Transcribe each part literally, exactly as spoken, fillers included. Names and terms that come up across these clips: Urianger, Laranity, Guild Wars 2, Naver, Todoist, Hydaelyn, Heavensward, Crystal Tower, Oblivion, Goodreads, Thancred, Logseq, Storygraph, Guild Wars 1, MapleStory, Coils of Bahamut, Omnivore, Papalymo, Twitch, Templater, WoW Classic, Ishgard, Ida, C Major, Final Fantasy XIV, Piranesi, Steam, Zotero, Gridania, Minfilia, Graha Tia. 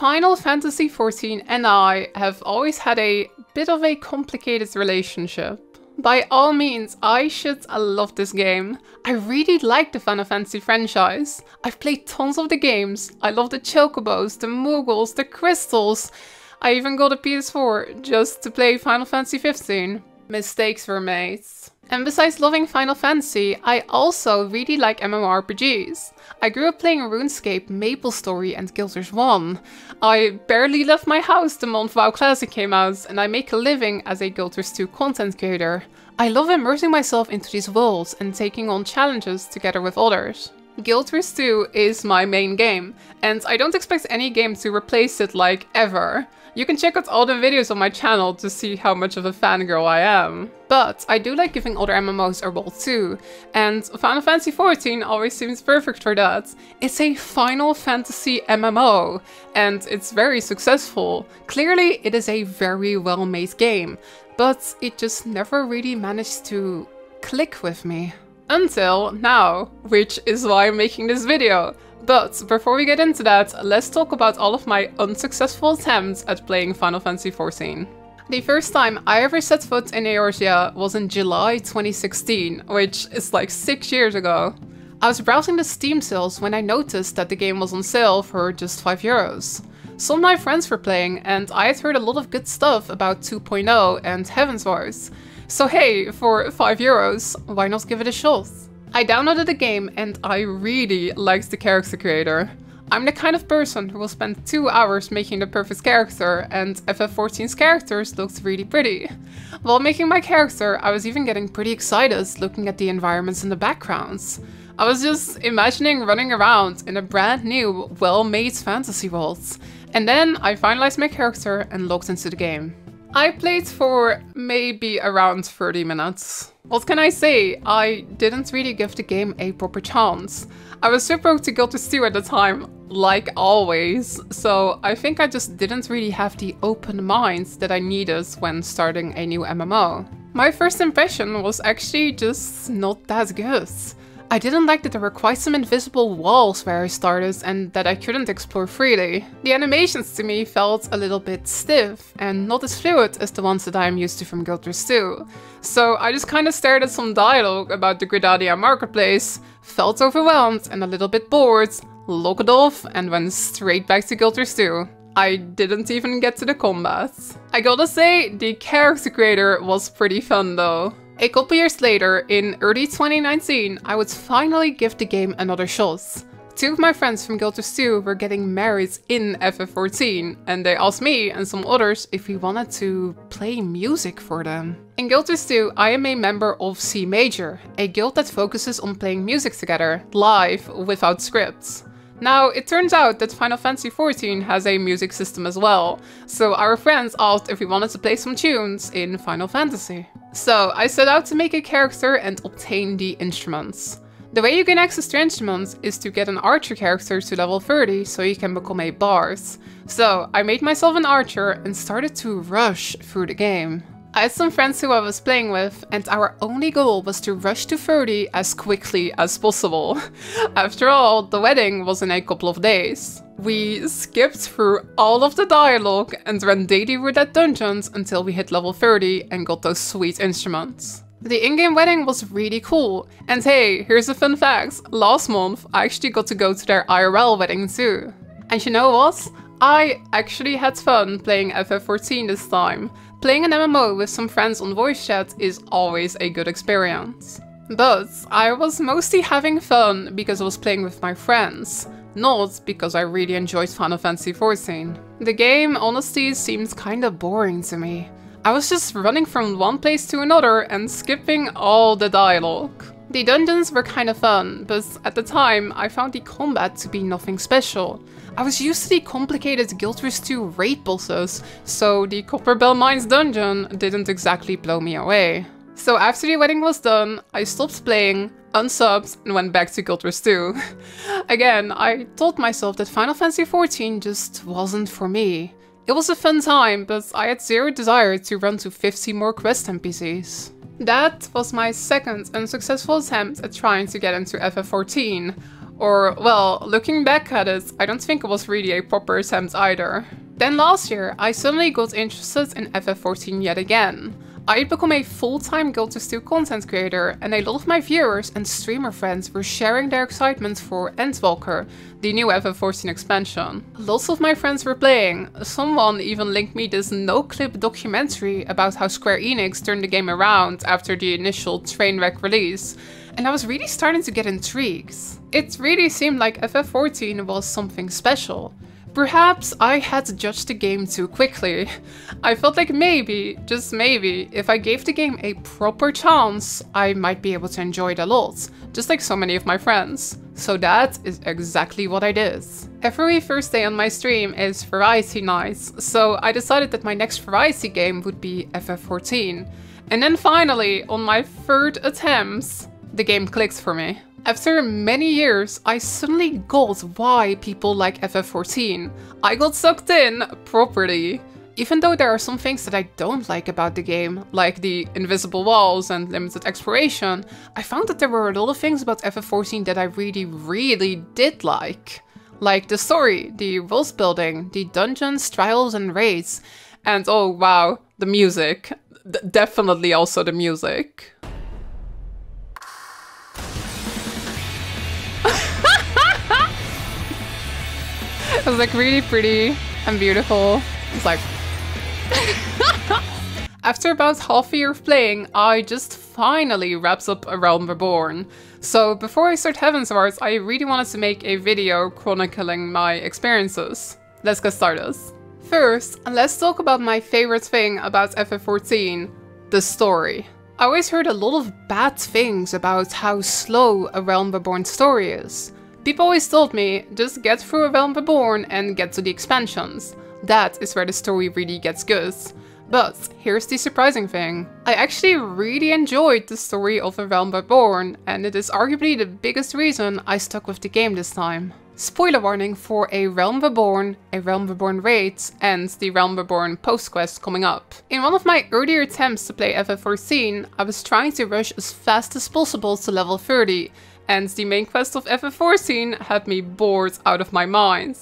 Final Fantasy fourteen and I have always had a bit of a complicated relationship. By all means, I should love this game. I really like the Final Fantasy franchise. I've played tons of the games. I love the chocobos, the moogles, the crystals. I even got a P S four just to play Final Fantasy fifteen. Mistakes were made. And besides loving Final Fantasy, I also really like MMORPGs. I grew up playing RuneScape, MapleStory and Guild Wars one. I barely left my house the month WoW Classic came out, and I make a living as a Guild Wars two content creator. I love immersing myself into these worlds and taking on challenges together with others. Guild Wars two is my main game, and I don't expect any game to replace it, like, ever. You can check out all the videos on my channel to see how much of a fangirl I am. But I do like giving older M M Os a roll too, and Final Fantasy fourteen always seems perfect for that. It's a Final Fantasy M M O, and it's very successful. Clearly, it is a very well-made game, but it just never really managed to click with me. Until now, which is why I'm making this video. But before we get into that, let's talk about all of my unsuccessful attempts at playing Final Fantasy fourteen. The first time I ever set foot in Eorzea was in July twenty sixteen, which is like six years ago. I was browsing the Steam sales when I noticed that the game was on sale for just five euros. Some of my friends were playing, and I had heard a lot of good stuff about two point oh and Heavensward. So hey, for five euros, why not give it a shot? I downloaded the game and I really liked the character creator. I'm the kind of person who will spend two hours making the perfect character, and F F fourteen's characters looked really pretty. While making my character, I was even getting pretty excited looking at the environments in the backgrounds. I was just imagining running around in a brand new, well-made fantasy world. And then I finalized my character and logged into the game. I played for maybe around thirty minutes. What can I say? I didn't really give the game a proper chance. I was super hooked to Guild Wars two at the time, like always, so I think I just didn't really have the open mind that I needed when starting a new M M O. My first impression was actually just not that good. I didn't like that there were quite some invisible walls where I started and that I couldn't explore freely. The animations to me felt a little bit stiff and not as fluid as the ones that I am used to from Guild Wars two. So I just kinda stared at some dialogue about the Gridania marketplace, felt overwhelmed and a little bit bored, logged off and went straight back to Guild Wars two. I didn't even get to the combat. I gotta say, the character creator was pretty fun though. A couple years later, in early twenty nineteen, I would finally give the game another shot. Two of my friends from Guild Wars two were getting married in F F fourteen, and they asked me and some others if we wanted to play music for them. In Guild Wars two, I am a member of C Major, a guild that focuses on playing music together, live, without scripts. Now, it turns out that Final Fantasy fourteen has a music system as well, so our friends asked if we wanted to play some tunes in Final Fantasy. So, I set out to make a character and obtain the instruments. The way you gain access to instruments is to get an archer character to level thirty so you can become a bard. So, I made myself an archer and started to rush through the game. I had some friends who I was playing with, and our only goal was to rush to thirty as quickly as possible. After all, the wedding was in a couple of days. We skipped through all of the dialogue and ran daily roulette dungeons until we hit level thirty and got those sweet instruments. The in-game wedding was really cool, and hey, here's a fun fact, last month I actually got to go to their I R L wedding too. And you know what? I actually had fun playing F F fourteen this time. Playing an M M O with some friends on voice chat is always a good experience. But I was mostly having fun because I was playing with my friends, not because I really enjoyed Final Fantasy fourteen. The game honestly seems kinda boring to me. I was just running from one place to another and skipping all the dialogue. The dungeons were kinda fun, but at the time I found the combat to be nothing special. I was used to the complicated Guild Wars two raid bosses, so the Copperbell Mines dungeon didn't exactly blow me away. So after the wedding was done, I stopped playing, unsubbed, and went back to Guild Wars two. Again, I told myself that Final Fantasy fourteen just wasn't for me. It was a fun time, but I had zero desire to run to fifty more quest N P Cs. That was my second unsuccessful attempt at trying to get into F F fourteen. Or, well, looking back at it, I don't think it was really a proper attempt either. Then last year, I suddenly got interested in F F fourteen yet again. I had become a full-time Guild Wars two content creator, and a lot of my viewers and streamer friends were sharing their excitement for Endwalker, the new F F fourteen expansion. Lots of my friends were playing. Someone even linked me this no-clip documentary about how Square Enix turned the game around after the initial train wreck release, and I was really starting to get intrigued. It really seemed like F F fourteen was something special. Perhaps I had judged the game too quickly. I felt like maybe, just maybe, if I gave the game a proper chance, I might be able to enjoy it a lot, just like so many of my friends. So that is exactly what I did. Every Thursday on my stream is variety night, so I decided that my next variety game would be F F fourteen. And then finally, on my third attempt, the game clicked for me. After many years, I suddenly got why people like F F fourteen. I got sucked in properly. Even though there are some things that I don't like about the game, like the invisible walls and limited exploration, I found that there were a lot of things about F F fourteen that I really, really did like. Like the story, the world building, the dungeons, trials and raids, and oh wow, the music. D- definitely also the music. It was like really pretty and beautiful. It's like... After about half a year of playing, I just finally wrapped up A Realm Reborn. So before I start Heavensward, I really wanted to make a video chronicling my experiences. Let's get started. First, let's talk about my favorite thing about F F fourteen, the story. I always heard a lot of bad things about how slow A Realm Reborn story is. People always told me, just get through A Realm Reborn and get to the expansions. That is where the story really gets good. But here's the surprising thing. I actually really enjoyed the story of A Realm Reborn, and it is arguably the biggest reason I stuck with the game this time. Spoiler warning for A Realm Reborn, A Realm Reborn Raids, and the Realm Reborn post-quest coming up. In one of my earlier attempts to play F F fourteen, I was trying to rush as fast as possible to level thirty, and the main quest of F F fourteen had me bored out of my mind.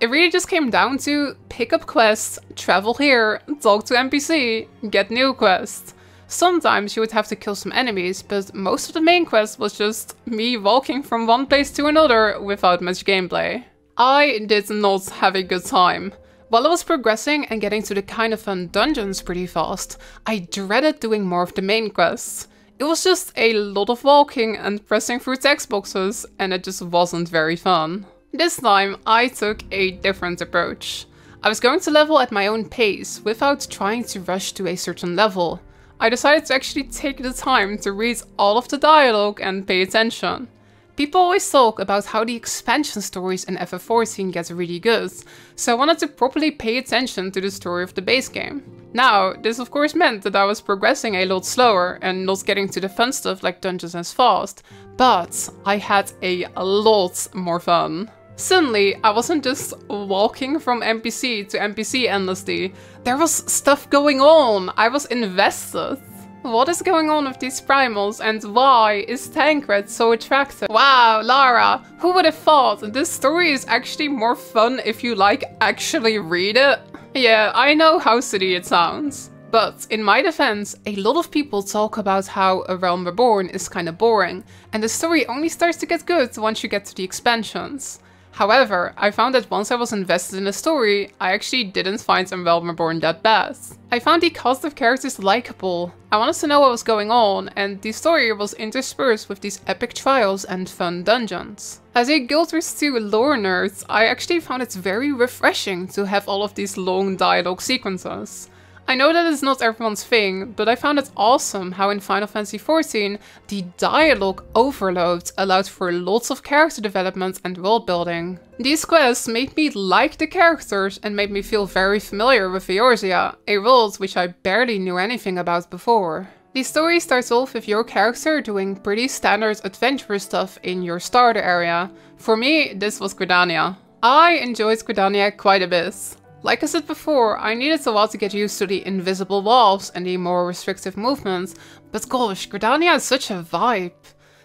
It really just came down to pick up quests, travel here, talk to N P C, get new quests. Sometimes you would have to kill some enemies, but most of the main quest was just me walking from one place to another without much gameplay. I did not have a good time. While I was progressing and getting to the kind of fun dungeons pretty fast, I dreaded doing more of the main quests. It was just a lot of walking and pressing through text boxes, and it just wasn't very fun. This time I took a different approach. I was going to level at my own pace without trying to rush to a certain level. I decided to actually take the time to read all of the dialogue and pay attention. People always talk about how the expansion stories in F F fourteen get really good, so I wanted to properly pay attention to the story of the base game. Now, this of course meant that I was progressing a lot slower and not getting to the fun stuff like dungeons as fast, but I had a lot more fun. Suddenly, I wasn't just walking from N P C to N P C endlessly. There was stuff going on. I was invested. What is going on with these primals, and why is Thancred so attractive? Wow, Lara, who would have thought this story is actually more fun if you like actually read it? Yeah, I know how silly it sounds. But in my defense, a lot of people talk about how A Realm Reborn is kinda boring, and the story only starts to get good once you get to the expansions. However, I found that once I was invested in the story, I actually didn't find A Realm Reborn that bad. I found the cast of characters likable, I wanted to know what was going on, and the story was interspersed with these epic trials and fun dungeons. As a Guild Wars two lore nerd, I actually found it very refreshing to have all of these long dialogue sequences. I know that is not everyone's thing, but I found it awesome how in Final Fantasy fourteen, the dialogue overload allowed for lots of character development and world building. These quests made me like the characters and made me feel very familiar with Eorzea, a world which I barely knew anything about before. The story starts off with your character doing pretty standard adventure stuff in your starter area. For me, this was Gridania. I enjoyed Gridania quite a bit. Like I said before, I needed a while to get used to the invisible walls and the more restrictive movements, but gosh, Gridania is such a vibe.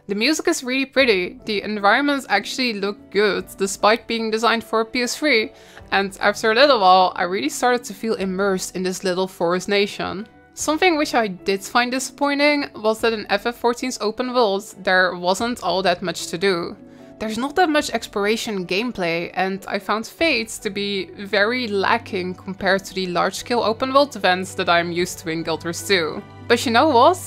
The music is really pretty, the environments actually look good despite being designed for P S three, and after a little while I really started to feel immersed in this little forest nation. Something which I did find disappointing was that in F F fourteen's open world there wasn't all that much to do. There's not that much exploration gameplay, and I found Fates to be very lacking compared to the large-scale open world events that I'm used to in Guild Wars two. But you know what?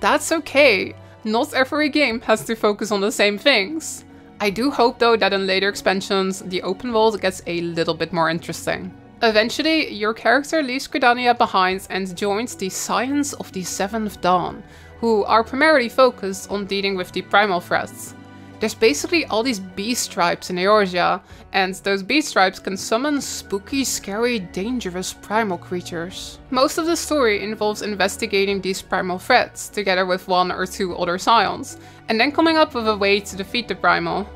That's okay. Not every game has to focus on the same things. I do hope though that in later expansions the open world gets a little bit more interesting. Eventually, your character leaves Gridania behind and joins the Science of the Seventh Dawn, who are primarily focused on dealing with the primal threats. There's basically all these beast tribes in Eorzea, and those beast tribes can summon spooky, scary, dangerous primal creatures. Most of the story involves investigating these primal threats, together with one or two other scions, and then coming up with a way to defeat the primal.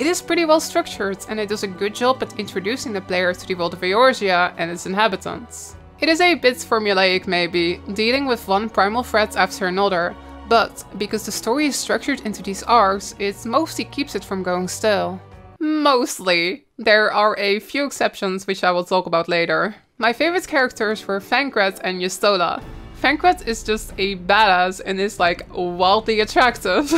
It is pretty well structured, and it does a good job at introducing the player to the world of Eorzea and its inhabitants. It is a bit formulaic maybe, dealing with one primal threat after another, but because the story is structured into these arcs, it mostly keeps it from going stale. Mostly. There are a few exceptions which I will talk about later. My favorite characters were Thancred and Y'shtola. Thancred is just a badass and is like wildly attractive,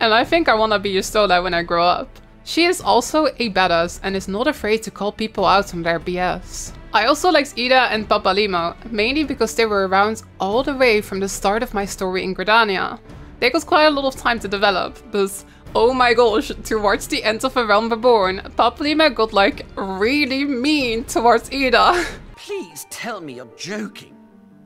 and I think I wanna be Y'shtola when I grow up. She is also a badass and is not afraid to call people out on their B S. I also liked Ida and Papalymo, mainly because they were around all the way from the start of my story in Gridania. They got quite a lot of time to develop, but oh my gosh, towards the end of A Realm Reborn, Papalymo got like really mean towards Ida. Please tell me you're joking.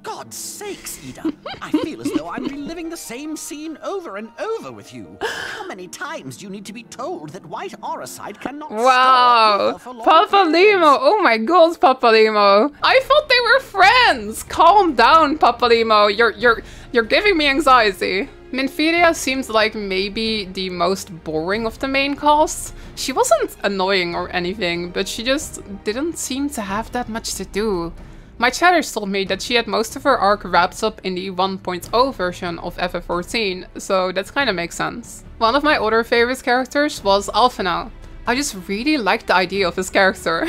God's sakes, Ida. I feel as though I'm reliving the same scene over and over with you. How many times do you need to be told that white Oricide cannot wow. store Wow, Papalymo, oh my god, Papalymo. I thought they were friends. Calm down, Papalymo. You're, you're, you're giving me anxiety. Minfilia seems like maybe the most boring of the main cast. She wasn't annoying or anything, but she just didn't seem to have that much to do. My chatters told me that she had most of her arc wrapped up in the one point oh version of F F fourteen, so that kinda makes sense. One of my other favorite characters was Alphinaud. I just really liked the idea of his character.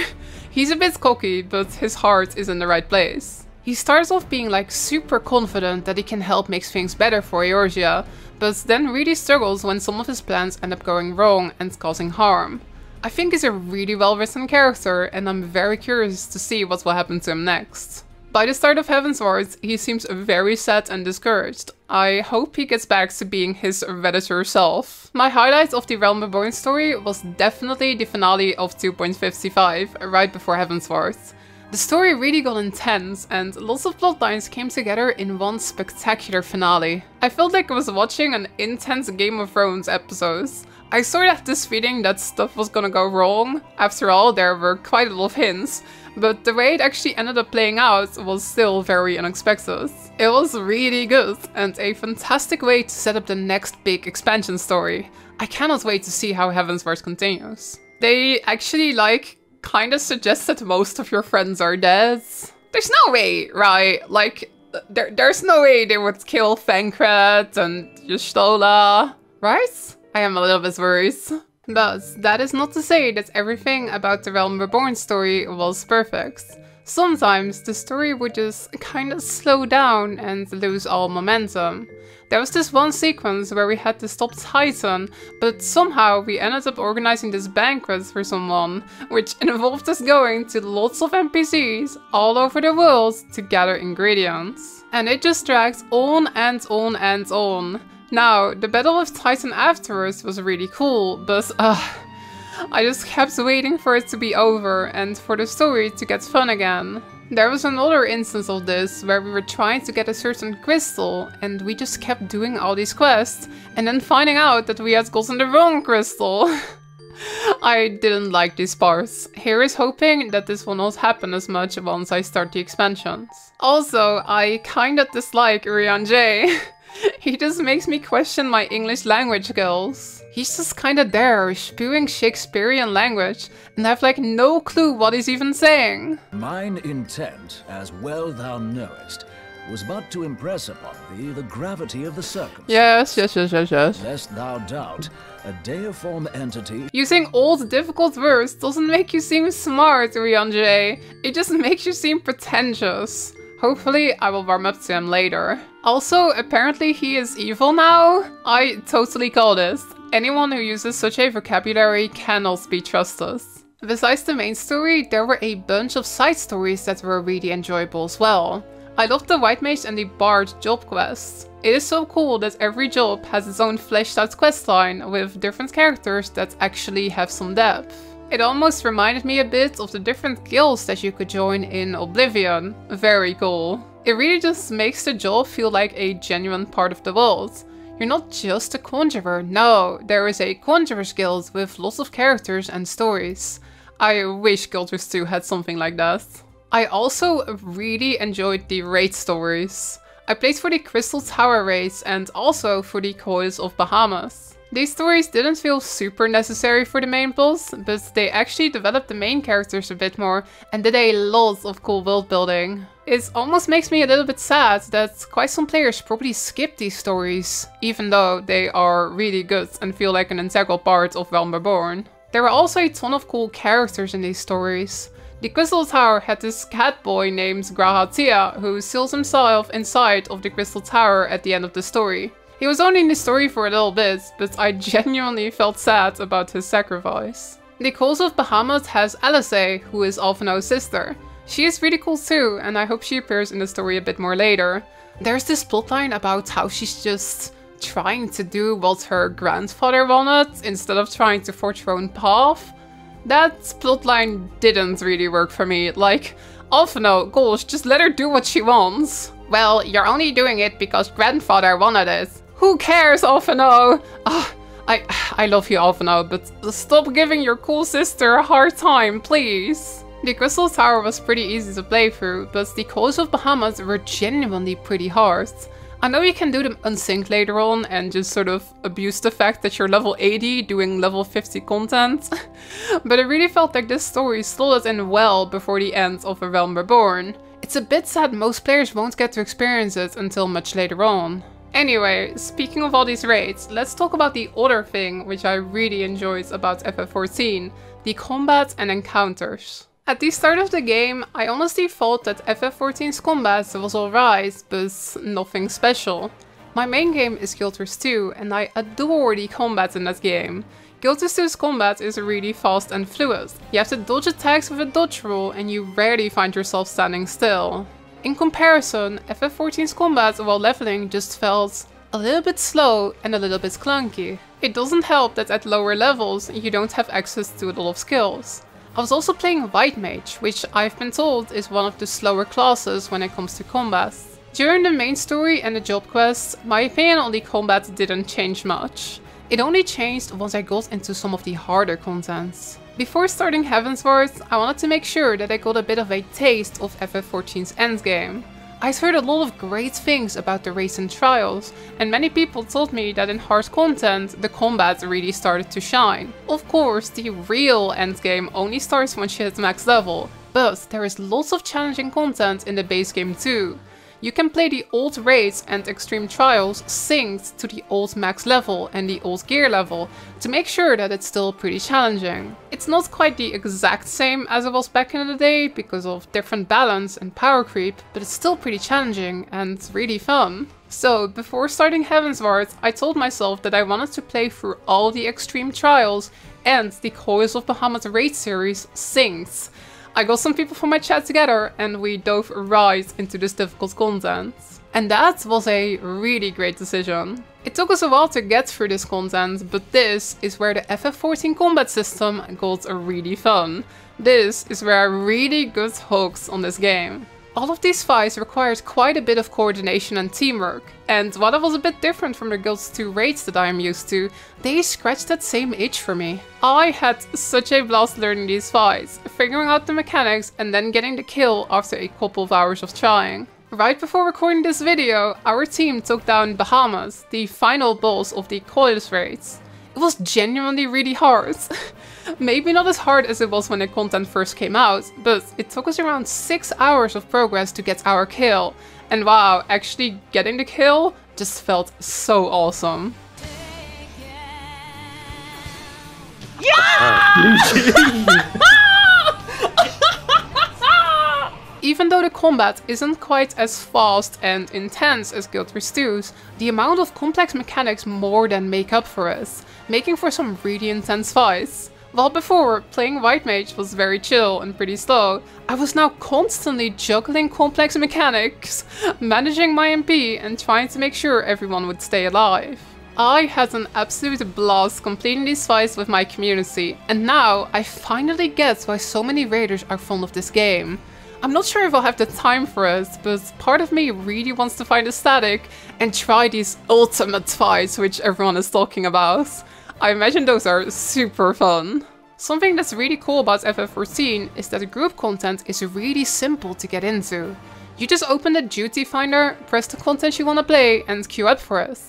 He's a bit cocky, but his heart is in the right place. He starts off being like super confident that he can help make things better for Eorzea, but then really struggles when some of his plans end up going wrong and causing harm. I think he's a really well-written character, and I'm very curious to see what will happen to him next. By the start of Heavensward, he seems very sad and discouraged. I hope he gets back to being his redditor self. My highlight of the Realm Reborn story was definitely the finale of two point fifty-five, right before Heavensward. The story really got intense, and lots of plotlines came together in one spectacular finale. I felt like I was watching an intense Game of Thrones episode. I sort of had this feeling that stuff was gonna go wrong. After all, there were quite a lot of hints, but the way it actually ended up playing out was still very unexpected. It was really good, and a fantastic way to set up the next big expansion story. I cannot wait to see how Heavensward continues. They actually like kinda suggest that most of your friends are dead. There's no way, right? Like, there, there's no way they would kill Thancred and Y'shtola, right? I am a little bit worried. But that is not to say that everything about the Realm Reborn story was perfect. Sometimes the story would just kinda slow down and lose all momentum. There was this one sequence where we had to stop Titan, but somehow we ended up organizing this banquet for someone, which involved us going to lots of N P Cs all over the world to gather ingredients. And it just dragged on and on and on. Now, the battle with Titan afterwards was really cool, but uh, I just kept waiting for it to be over and for the story to get fun again. There was another instance of this where we were trying to get a certain crystal and we just kept doing all these quests and then finding out that we had gotten the wrong crystal. I didn't like these parts. Here is hoping that this will not happen as much once I start the expansions. Also, I kinda dislike Urianger. He just makes me question my English language skills. He's just kinda there, spewing Shakespearean language, and I have like no clue what he's even saying. Mine intent, as well thou knowest, was but to impress upon thee the gravity of the circumstance. Yes, yes, yes, yes, yes. Lest thou doubt, a deiform entity... Using old difficult words doesn't make you seem smart, Urianger. It just makes you seem pretentious. Hopefully, I will warm up to him later. Also, apparently he is evil now? I totally call this. Anyone who uses such a vocabulary cannot be trusted. Besides the main story, there were a bunch of side stories that were really enjoyable as well. I loved the White Mage and the Bard job quests. It is so cool that every job has its own fleshed out questline with different characters that actually have some depth. It almost reminded me a bit of the different guilds that you could join in Oblivion. Very cool. It really just makes the job feel like a genuine part of the world. You're not just a conjurer, no, there is a conjurer's guild with lots of characters and stories. I wish Guild Wars two had something like that. I also really enjoyed the raid stories. I played for the Crystal Tower raids and also for the Coils of Bahamut. These stories didn't feel super necessary for the main boss, but they actually developed the main characters a bit more and did a lot of cool world building. It almost makes me a little bit sad that quite some players probably skip these stories, even though they are really good and feel like an integral part of Realm Reborn. There were also a ton of cool characters in these stories. The Crystal Tower had this cat boy named Graha Tia, who seals himself inside of the Crystal Tower at the end of the story. He was only in the story for a little bit, but I genuinely felt sad about his sacrifice. The Coils of Bahamut has Alisaie, who is Alphinaud's sister. She is really cool too, and I hope she appears in the story a bit more later. There's this plotline about how she's just trying to do what her grandfather wanted instead of trying to forge her own path. That plotline didn't really work for me. Like, Alphinaud, gosh, just let her do what she wants. Well, you're only doing it because grandfather wanted it. Who cares, Alphinaud? Oh, I, I love you, Alphinaud, but stop giving your cool sister a hard time, please. The Crystal Tower was pretty easy to play through, but the Coils of Bahamut were genuinely pretty hard. I know you can do them unsynced later on and just sort of abuse the fact that you're level eighty doing level fifty content, but it really felt like this story slotted in well before the end of A Realm Reborn. It's a bit sad most players won't get to experience it until much later on. Anyway, speaking of all these raids, let's talk about the other thing which I really enjoyed about F F fourteen, the combat and encounters. At the start of the game, I honestly thought that F F fourteen's combat was alright, but nothing special. My main game is Guild Wars two, and I adore the combat in that game. Guild Wars two's combat is really fast and fluid. You have to dodge attacks with a dodge roll, and you rarely find yourself standing still. In comparison, F F fourteen's combat while leveling just felt a little bit slow and a little bit clunky. It doesn't help that at lower levels, you don't have access to a lot of skills. I was also playing White Mage, which I've been told is one of the slower classes when it comes to combat. During the main story and the job quests, my opinion on the combat didn't change much. It only changed once I got into some of the harder contents. Before starting Heavensward, I wanted to make sure that I got a bit of a taste of F F fourteen's endgame. I've heard a lot of great things about the race and trials, and many people told me that in hard content, the combat really started to shine. Of course, the real endgame only starts once you hit max level, but there is lots of challenging content in the base game too. You can play the old raids and extreme trials synced to the old max level and the old gear level to make sure that it's still pretty challenging. It's not quite the exact same as it was back in the day because of different balance and power creep, but it's still pretty challenging and really fun. So before starting Heavensward, I told myself that I wanted to play through all the extreme trials and the Coils of Bahamut raid series synced. I got some people from my chat together and we dove right into this difficult content. And that was a really great decision. It took us a while to get through this content, but this is where the F F fourteen combat system got really fun. This is where I really got hooked on this game. All of these fights required quite a bit of coordination and teamwork, and while that was a bit different from the Guild Wars two raids that I am used to, they scratched that same itch for me. I had such a blast learning these fights, figuring out the mechanics and then getting the kill after a couple of hours of trying. Right before recording this video, our team took down Bahamut, the final boss of the Coils raids. It was genuinely really hard. Maybe not as hard as it was when the content first came out, but it took us around six hours of progress to get our kill. And wow, actually getting the kill just felt so awesome. Yeah! Even though the combat isn't quite as fast and intense as Guild Wars two's, the amount of complex mechanics more than make up for us, making for some really intense fights. While before, playing White Mage was very chill and pretty slow, I was now constantly juggling complex mechanics, managing my M P and trying to make sure everyone would stay alive. I had an absolute blast completing these fights with my community, and now I finally get why so many raiders are fond of this game. I'm not sure if I'll have the time for it, but part of me really wants to find a static and try these ultimate fights which everyone is talking about. I imagine those are super fun. Something that's really cool about F F fourteen is that the group content is really simple to get into. You just open the duty finder, press the content you want to play and queue up for it.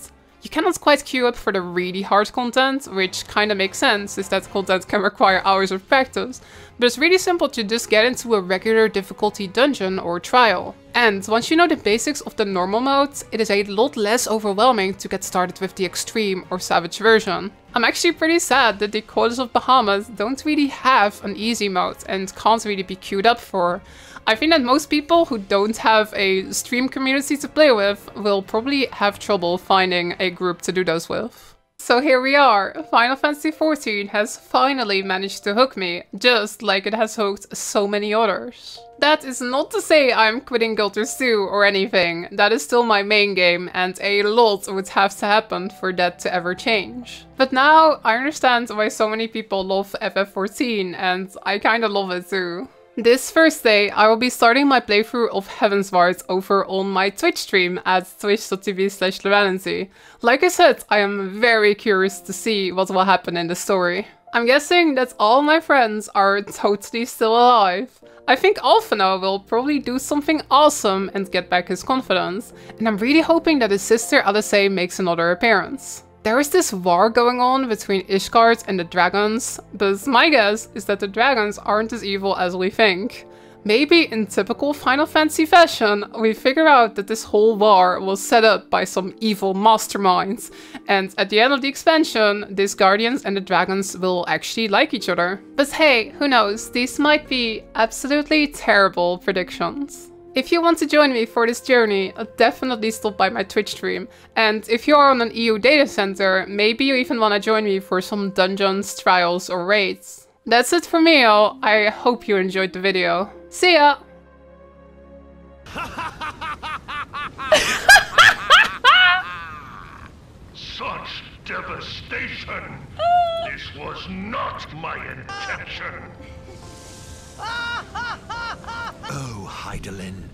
You cannot quite queue up for the really hard content, which kinda makes sense, is that content can require hours of practice, but it's really simple to just get into a regular difficulty dungeon or trial. And once you know the basics of the normal mode, it is a lot less overwhelming to get started with the extreme or savage version. I'm actually pretty sad that the Coils of Bahamut don't really have an easy mode and can't really be queued up for. I think that most people who don't have a stream community to play with will probably have trouble finding a group to do those with. So here we are, Final Fantasy fourteen has finally managed to hook me, just like it has hooked so many others. That is not to say I'm quitting Guild Wars two or anything, that is still my main game and a lot would have to happen for that to ever change. But now I understand why so many people love F F fourteen and I kinda love it too. This Thursday, I will be starting my playthrough of Heavensward over on my Twitch stream at twitch dot t v slash lorenzi. Like I said, I am very curious to see what will happen in the story. I'm guessing that all my friends are totally still alive. I think Alphinaud will probably do something awesome and get back his confidence, and I'm really hoping that his sister Alisaie makes another appearance. There is this war going on between Ishgard and the dragons, but my guess is that the dragons aren't as evil as we think. Maybe in typical Final Fantasy fashion, we figure out that this whole war was set up by some evil masterminds, and at the end of the expansion, these guardians and the dragons will actually like each other. But hey, who knows, these might be absolutely terrible predictions. If you want to join me for this journey, definitely stop by my Twitch stream. And if you are on an E U data center, maybe you even want to join me for some dungeons, trials or raids. That's it for me all, I hope you enjoyed the video. See ya! Such devastation! This was not my intention! Oh, Hydaelyn,